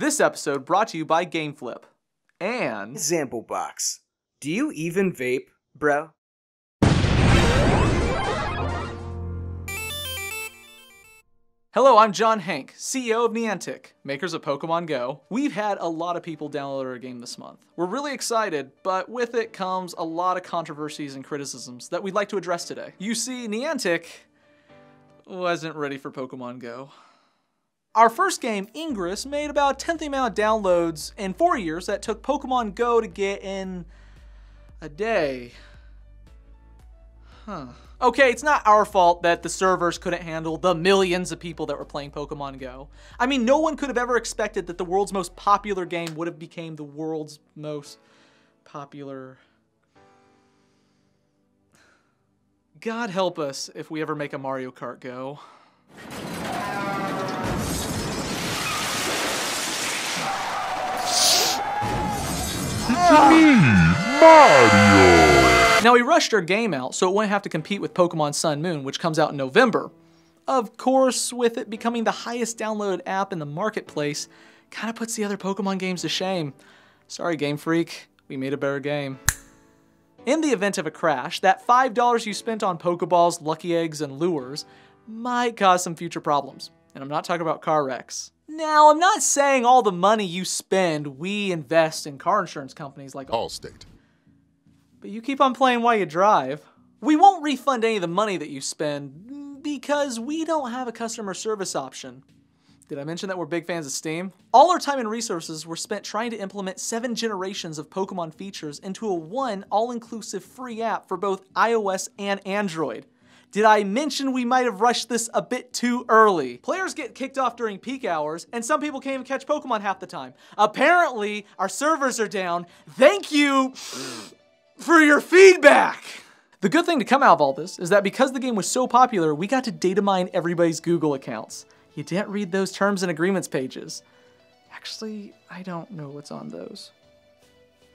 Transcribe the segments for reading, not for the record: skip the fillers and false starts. This episode brought to you by GameFlip and Zamplebox. Do you even vape, bro? Hello, I'm John Hank, CEO of Niantic, makers of Pokemon Go. We've had a lot of people download our game this month. We're really excited, but with it comes a lot of controversies and criticisms that we'd like to address today. You see, Niantic wasn't ready for Pokemon Go. Our first game, Ingress, made about a tenth the amount of downloads in 4 years that took Pokemon Go to get in a day. Okay, it's not our fault that the servers couldn't handle the millions of people that were playing Pokemon Go. I mean, no one could have ever expected that the world's most popular game would have became the world's most popular. God help us if we ever make a Mario Kart Go. Mario! Now, we rushed our game out so it wouldn't have to compete with Pokemon Sun Moon, which comes out in November. Of course, with it becoming the highest downloaded app in the marketplace, kind of puts the other Pokemon games to shame. Sorry, Game Freak, we made a better game. In the event of a crash, that $5 you spent on Pokeballs, Lucky Eggs, and lures might cause some future problems. And I'm not talking about car wrecks. Now, I'm not saying all the money you spend, we invest in car insurance companies like Allstate. But you keep on playing while you drive. We won't refund any of the money that you spend because we don't have a customer service option. Did I mention that we're big fans of Steam? All our time and resources were spent trying to implement 7 generations of Pokemon features into a one all-inclusive free app for both iOS and Android. Did I mention we might have rushed this a bit too early? Players get kicked off during peak hours, and some people can't even catch Pokemon half the time. Apparently, our servers are down. Thank you for your feedback. The good thing to come out of all this is that because the game was so popular, we got to data mine everybody's Google accounts. You didn't read those terms and agreements pages. Actually, I don't know what's on those.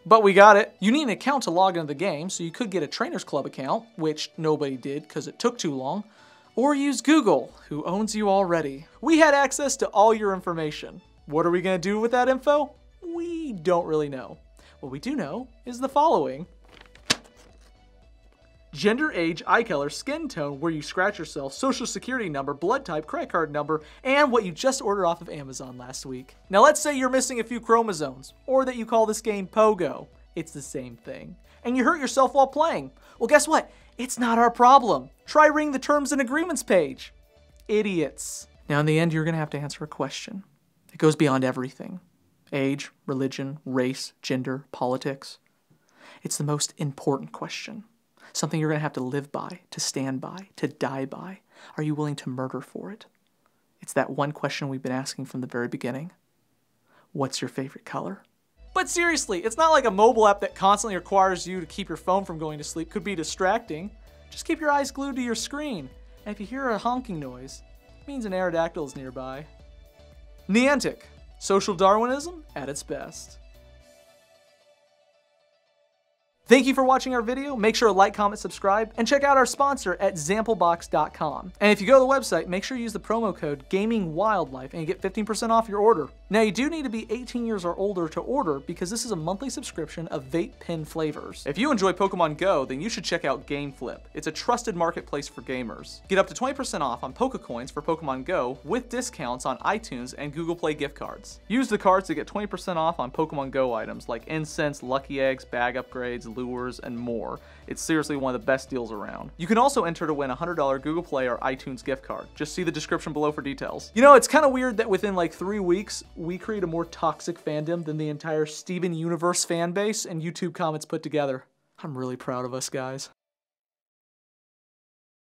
But we got it. You need an account to log into the game, so you could get a Trainer's Club account, which nobody did because it took too long, or use Google, who owns you already. We had access to all your information. What are we gonna do with that info? We don't really know. What we do know is the following. Gender, age, eye color, skin tone, where you scratch yourself, social security number, blood type, credit card number, and what you just ordered off of Amazon last week. Now let's say you're missing a few chromosomes, or that you call this game Pogo. It's the same thing. And you hurt yourself while playing. Well, guess what? It's not our problem. Try reading the terms and agreements page. Idiots. Now in the end, you're gonna have to answer a question. It goes beyond everything. Age, religion, race, gender, politics. It's the most important question. Something you're going to have to live by, to stand by, to die by. Are you willing to murder for it? It's that one question we've been asking from the very beginning. What's your favorite color? But seriously, it's not like a mobile app that constantly requires you to keep your phone from going to sleep could be distracting. Just keep your eyes glued to your screen. And if you hear a honking noise, it means an aerodactyl is nearby. Niantic, social Darwinism at its best. Thank you for watching our video. Make sure to like, comment, subscribe, and check out our sponsor at Zamplebox.com. And if you go to the website, make sure you use the promo code GAMINGWILDLIFE and you get 15% off your order. Now, you do need to be 18 years or older to order because this is a monthly subscription of vape pen flavors. If you enjoy Pokemon Go, then you should check out GameFlip. It's a trusted marketplace for gamers. Get up to 20% off on Pokecoins for Pokemon Go with discounts on iTunes and Google Play gift cards. Use the cards to get 20% off on Pokemon Go items like incense, Lucky Eggs, bag upgrades, lures, and more. It's seriously one of the best deals around. You can also enter to win a $100 Google Play or iTunes gift card. Just see the description below for details. You know, it's kind of weird that within like 3 weeks, we create a more toxic fandom than the entire Steven Universe fan base and YouTube comments put together. I'm really proud of us, guys.